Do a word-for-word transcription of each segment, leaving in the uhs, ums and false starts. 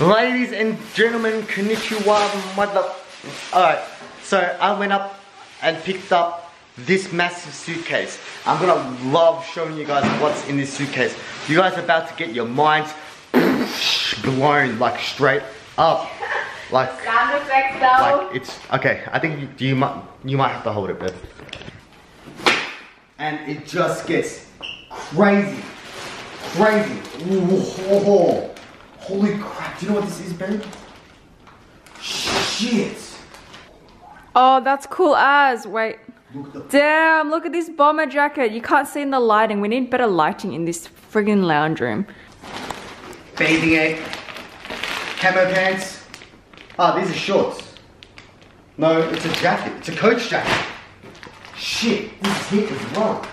Ladies and gentlemen, konnichiwa, mother... Alright, so I went up and picked up this massive suitcase. I'm gonna love showing you guys what's in this suitcase. You guys are about to get your minds blown, like straight up. Like, sound effect though. Like it's, okay, I think you, you, might, you might have to hold it, babe. And it just gets crazy, crazy. Ooh, holy crap, do you know what this is, babe? Shit. Oh, that's cool as, wait. Look Damn, look at this bomber jacket. You can't see in the lighting. We need better lighting in this friggin' lounge room. Bathing ape, camo pants. Ah, oh, these are shorts. No, it's a jacket. It's a coach jacket. Shit, this hit is wrong.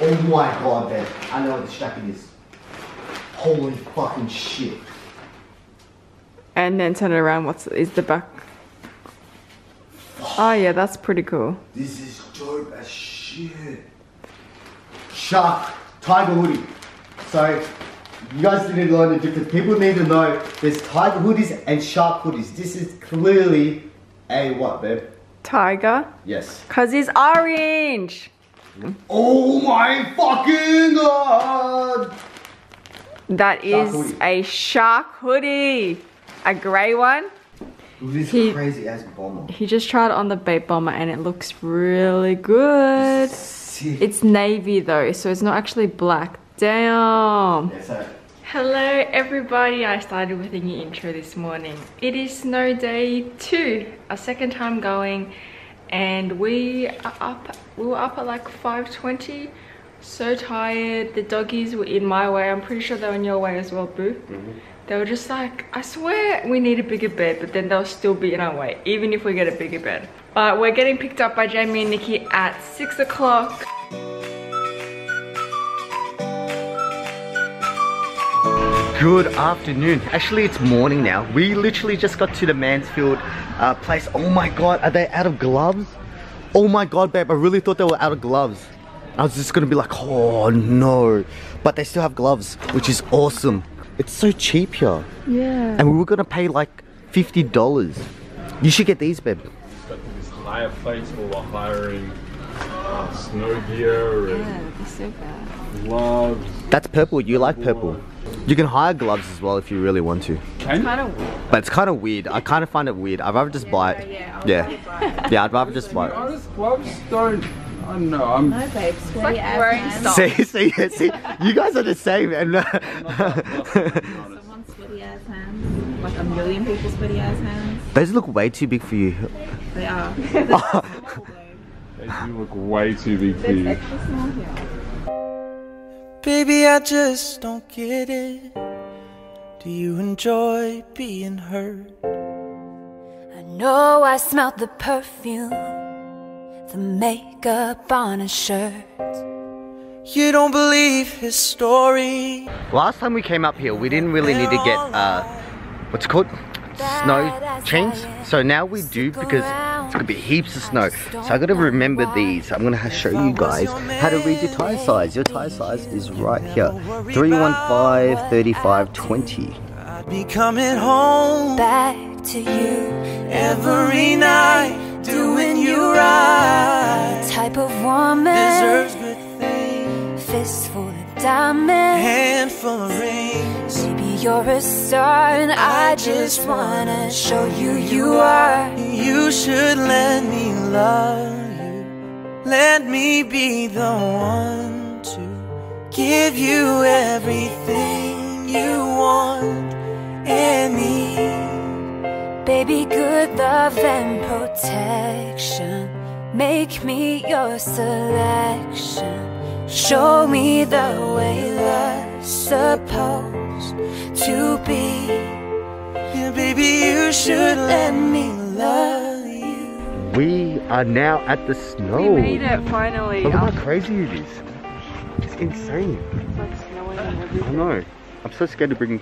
Oh my god, babe. I know what this jacket is. Holy fucking shit. And then turn it around, what's is the back? Oh yeah, that's pretty cool. This is dope as shit. Shark, tiger hoodie. So, you guys need to learn the difference. People need to know there's tiger hoodies and shark hoodies. This is clearly a what, babe? Tiger? Yes. Cause he's orange. Oh my fucking god! That is a shark hoodie. A grey one. This he, crazy ass bomber. He just tried on the Bape bomber and it looks really good. Sick. It's navy though, so it's not actually black. Damn. Yes, sir. Hello everybody. I started with a new intro this morning. It is snow day two, our second time going, and we are up. We were up at like five twenty. So tired. The doggies were in my way. I'm pretty sure they were in your way as well, boo. Mm-hmm. They were just like, I swear we need a bigger bed, but then they'll still be in our way, even if we get a bigger bed. But we're getting picked up by Jamie and Nikki at six o'clock. Good afternoon. Actually, it's morning now. We literally just got to the Mansfield uh, place. Oh my God, are they out of gloves? Oh my God, babe, I really thought they were out of gloves. I was just gonna be like, oh no. But they still have gloves, which is awesome. It's so cheap here. Yeah. And we were gonna pay like fifty dollars. You should get these, babe. It's got this higher plates for while hiring uh, snow gear and yeah, that'd be so bad. Gloves. That's purple, you like purple. You can hire gloves as well if you really want to. It's kind of weird. But it's kind of weird. I kind of find it weird. I'd rather just yeah, buy it. Yeah, yeah. Buy it. Yeah, I'd rather just buy it. Honest, gloves don't... Oh, no, I'm no, babe, it's like wearing socks. See, see, see, you guys are the same. And someone's sweaty ass hands, like a million people's sweaty ass hands. Those look way too big for you. They are. Oh. They do look way too big for you. Extra small here. Baby, I just don't get it. Do you enjoy being hurt? I know I smelled the perfume, the makeup on a shirt. You don't believe his story. Last time we came up here, we didn't really need to get uh, what's it called? Snow chains. So now we do because it's gonna be heaps of snow. So I gotta remember these. I'm gonna show you guys how to read your tire size. Your tire size is right here: three one five, thirty-five, twenty. I'd be coming home back to you every night. Doing you right. Type of woman deserves good things. Fist full of diamonds, handful of rings. Maybe you're a star and I, I just wanna show you you are. You should let me love you. Let me be the one to give you everything you want and need. Baby, good love and protection. Make me your selection. Show me the way love's supposed to be. Yeah, baby, you should let me love you. We are now at the snow. We made it, finally. Look at how crazy it is. It's insane. It's like snowing and everything. I know. I'm so scared to bring...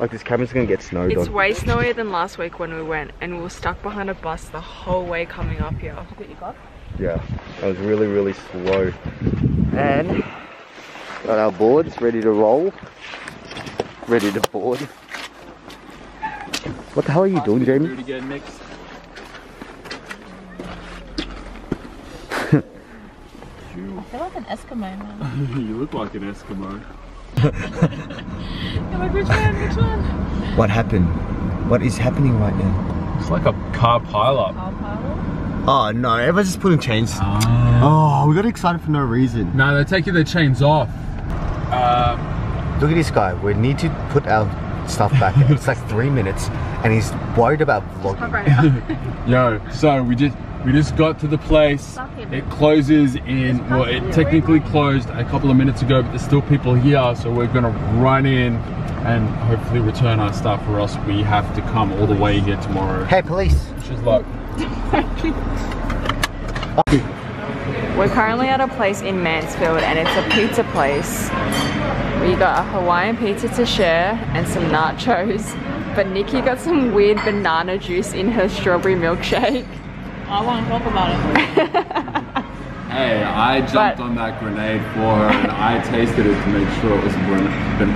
Like, this camera's gonna get snowed on. It's way snowier than last week when we went, and we were stuck behind a bus the whole way coming up here. What you got? Yeah, that was really, really slow. And got our boards ready to roll, ready to board. What the hell are you doing, Jamie? Pretty good mix. I feel like an Eskimo man. You look like an Eskimo. I'm like, which one? Which one? What happened? What is happening right now? It's like a car pileup. Car pileup? Oh no, everyone's just putting chains. Ah. Oh, we got excited for no reason. No, they're taking their chains off. Um, Look at this guy. We need to put our stuff back. It's like three minutes, and he's worried about vlogging. Right. Yo, so we just we just got to the place. It closes in. Well, it technically closed a couple of minutes ago, but there's still people here, so we're gonna run in and hopefully return our stuff, or else we have to come all the way here tomorrow. Hey, police! She's like. We're currently at a place in Mansfield, and it's a pizza place. We got a Hawaiian pizza to share and some nachos, but Nikki got some weird banana juice in her strawberry milkshake. I want to talk about it. Hey, I jumped but, on that grenade for her, and I tasted it to make sure it was banana.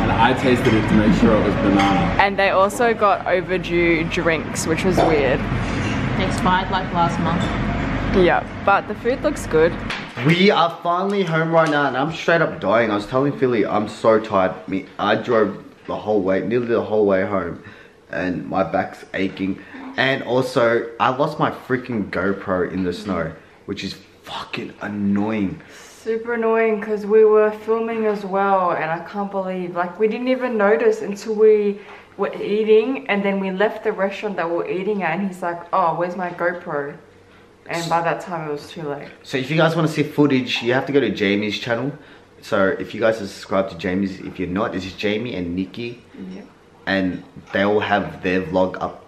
And I tasted it to make sure it was banana. And they also got overdue drinks, which was weird. It expired like last month. Yeah, but the food looks good. We are finally home right now, and I'm straight up dying. I was telling Philly, I'm so tired. I mean, I drove the whole way, nearly the whole way home, and my back's aching. And also, I lost my freaking GoPro in the snow, which is fucking annoying. Super annoying, because we were filming as well, and I can't believe, like, we didn't even notice until we were eating, and then we left the restaurant that we were eating at, and he's like, oh, where's my GoPro? And by that time it was too late. So if you guys want to see footage, you have to go to Jamie's channel. So if you guys are subscribed to Jamie's, if you're not, this is Jamie and Nikki. Yeah. And they all have their vlog up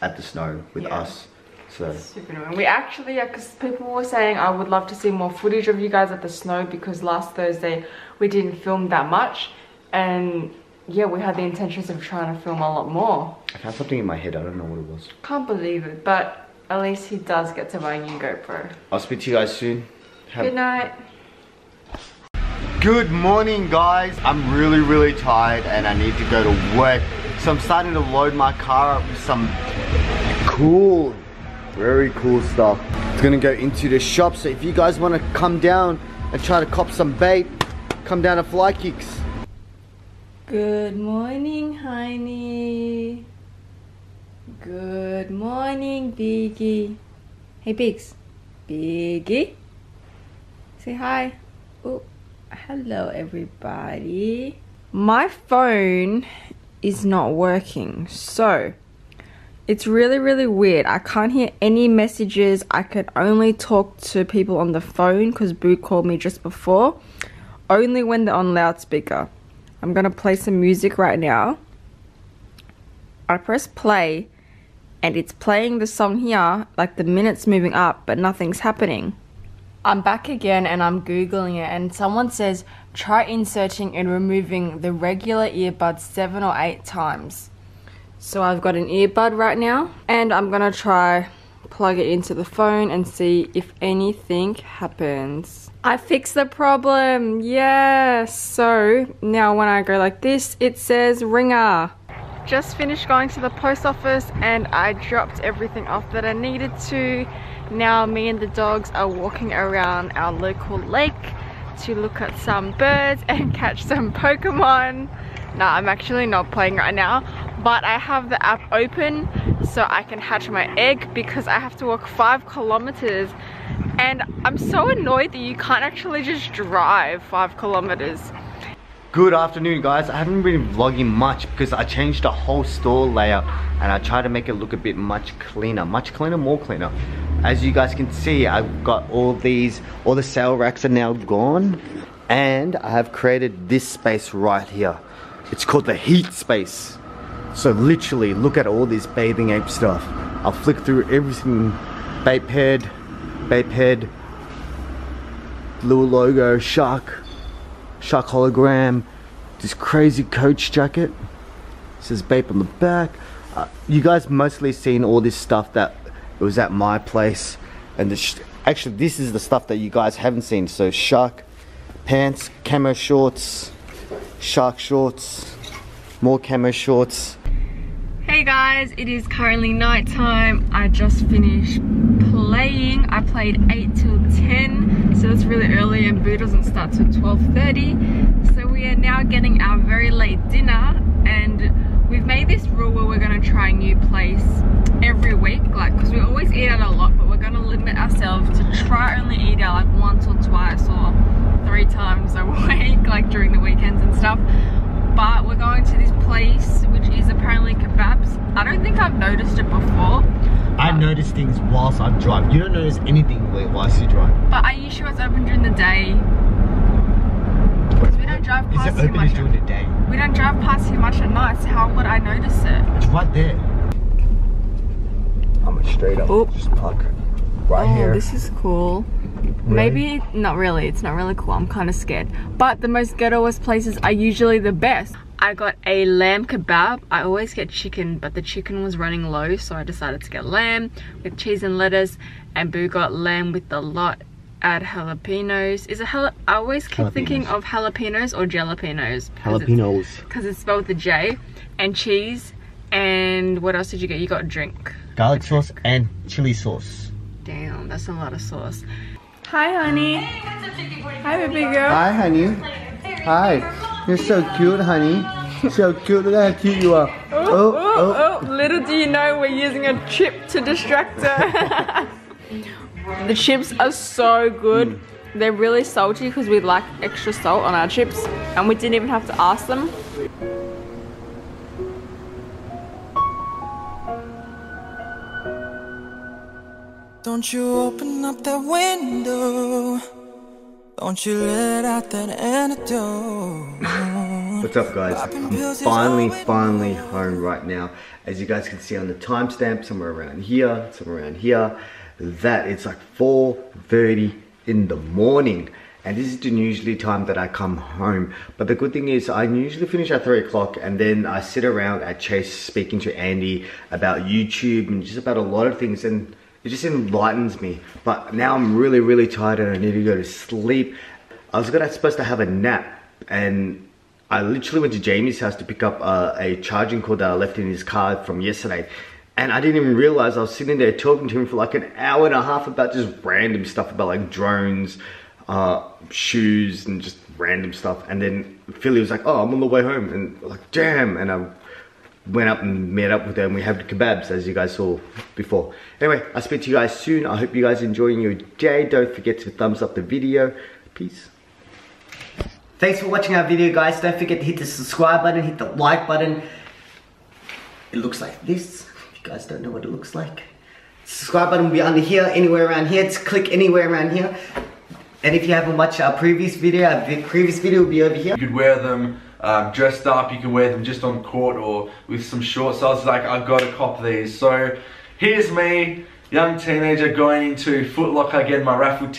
at the snow with yeah. us. So super annoying. We actually, because yeah, people were saying, I would love to see more footage of you guys at the snow, because last Thursday we didn't film that much. And yeah, we had the intentions of trying to film a lot more. I found something in my head, I don't know what it was. Can't believe it, but... at least he does get to buy a new GoPro. I'll speak to you guys soon. Have Good night. Good morning, guys. I'm really, really tired, and I need to go to work. So I'm starting to load my car up with some cool, very cool stuff. It's gonna go into the shop. So if you guys wanna come down and try to cop some Bape, come down to Fly Kicks. Good morning, honey. Good morning, Biggie. Hey, Biggs. Biggie. Say hi. Oh, hello, everybody. My phone is not working, so it's really, really weird. I can't hear any messages. I could only talk to people on the phone because Boo called me just before. Only when they're on loudspeaker. I'm going to play some music right now. I press play. And it's playing the song here, like the minutes moving up, but nothing's happening. I'm back again and I'm Googling it, and someone says, try inserting and removing the regular earbuds seven or eight times. So I've got an earbud right now, and I'm gonna try plug it into the phone and see if anything happens. I fixed the problem, yes! So now when I go like this, it says ringer. Just finished going to the post office, and I dropped everything off that I needed to. Now me and the dogs are walking around our local lake to look at some birds and catch some Pokemon. Nah, I'm actually not playing right now, but I have the app open so I can hatch my egg, because I have to walk five kilometers, and I'm so annoyed that you can't actually just drive five kilometers. Good afternoon, guys. I haven't been vlogging much because I changed the whole store layout, and I tried to make it look a bit much cleaner, much cleaner, more cleaner. As you guys can see, I've got all these, all the sale racks are now gone, and I have created this space right here. It's called the heat space. So literally, look at all this bathing ape stuff. I'll flick through everything. Bape head, Bape head, blue logo, shark. Shark hologram, this crazy coach jacket. It says Bape on the back. Uh, you guys mostly seen all this stuff that it was at my place, and the actually this is the stuff that you guys haven't seen. So shark pants, camo shorts, shark shorts, more camo shorts. Hey guys, it is currently nighttime. I just finished playing. I played eight till ten, so it's really early and boo doesn't start till twelve thirty. So we are now getting our very late dinner, and we've made this rule where we're gonna try a new place every week, like, because we always eat out a lot, but we're gonna limit ourselves to try only eat out like once or twice or three times a week, like during the weekends and stuff. But we're going to this place which is apparently kebabs. I don't think I've noticed it before. I notice things whilst I'm driving. You don't notice anything whilst you drive. But are you sure it's open during the day? Because we don't drive past too much. Is it open during the day? We don't drive past too much at night, so how would I notice it? It's right there. I'm a straight up. Oop. Just park right oh, here. Oh, this is cool. Really? Maybe not really, it's not really cool. I'm kind of scared, but the most ghettoest places are usually the best. I got a lamb kebab. I always get chicken, but the chicken was running low, so I decided to get lamb with cheese and lettuce, and boo got lamb with the lot, add jalapenos. Is it hal I always keep jalapenos. Thinking of jalapenos or jalapenos jalapenos because it's, it's spelled with a J, and cheese. And what else did you get? You got a drink, garlic a drink. sauce and chili sauce. Damn, that's a lot of sauce. Hi, honey. Hi, baby girl. Hi, honey. Hi. You're so cute, honey. So cute. Look how cute you are. Oh, oh, oh, oh. Little do you know, we're using a chip to distract her. The chips are so good. Mm. They're really salty because we like extra salt on our chips, and we didn't even have to ask them. Don't you open up that window, don't you let out that antidote. What's up guys, I'm finally, finally home right now. As you guys can see on the timestamp, somewhere around here, somewhere around here, that it's like four thirty in the morning. And this is the usually time that I come home. But the good thing is I usually finish at three o'clock, and then I sit around at Chase speaking to Andy about YouTube and just about a lot of things. And it just enlightens me. But now I'm really, really tired and I need to go to sleep. I was gonna, supposed to have a nap, and I literally went to Jamie's house to pick up uh, a charging cord that I left in his car from yesterday. And I didn't even realize I was sitting there talking to him for like an hour and a half about just random stuff about like drones, uh, shoes, and just random stuff. And then Philly was like, oh, I'm on the way home. And like, damn. And I went up and met up with them. We had the kebabs, as you guys saw before. Anyway, I'll speak to you guys soon. I hope you guys are enjoying your day. Don't forget to thumbs up the video. Peace. Thanks for watching our video, guys. Don't forget to hit the subscribe button, hit the like button. It looks like this. If you guys don't know what it looks like, subscribe button will be under here, anywhere around here. Just click anywhere around here. And if you haven't watched our previous video, our previous video will be over here. You could wear them um, dressed up, you could wear them just on court or with some shorts. So I was like, I've got to cop these. So here's me, young teenager, going into Foot Locker, getting my raffle ticket.